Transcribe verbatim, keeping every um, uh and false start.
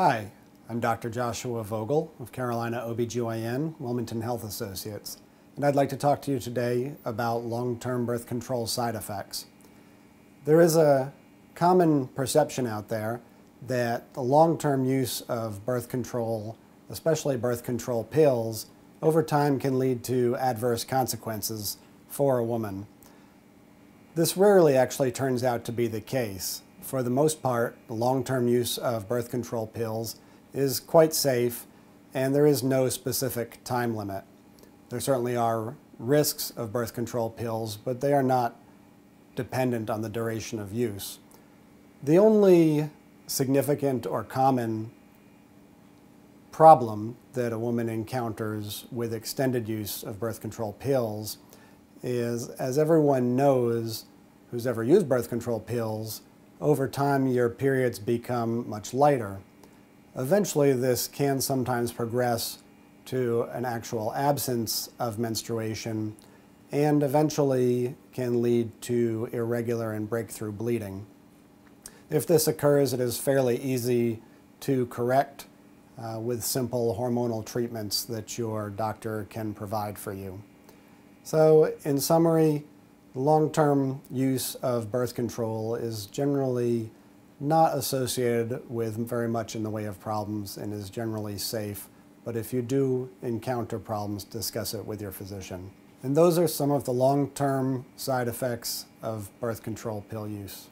Hi, I'm Doctor Joshua Vogel of Carolina O B G Y N, Wilmington Health Associates, and I'd like to talk to you today about long-term birth control side effects. There is a common perception out there that the long-term use of birth control, especially birth control pills, over time can lead to adverse consequences for a woman. This rarely actually turns out to be the case. For the most part, the long-term use of birth control pills is quite safe, and there is no specific time limit. There certainly are risks of birth control pills, but they are not dependent on the duration of use. The only significant or common problem that a woman encounters with extended use of birth control pills is, as everyone knows who's ever used birth control pills, over time your periods become much lighter. Eventually this can sometimes progress to an actual absence of menstruation and eventually can lead to irregular and breakthrough bleeding. If this occurs, it is fairly easy to correct uh, with simple hormonal treatments that your doctor can provide for you. So, in summary, long-term use of birth control is generally not associated with very much in the way of problems and is generally safe, but if you do encounter problems, discuss it with your physician. And those are some of the long-term side effects of birth control pill use.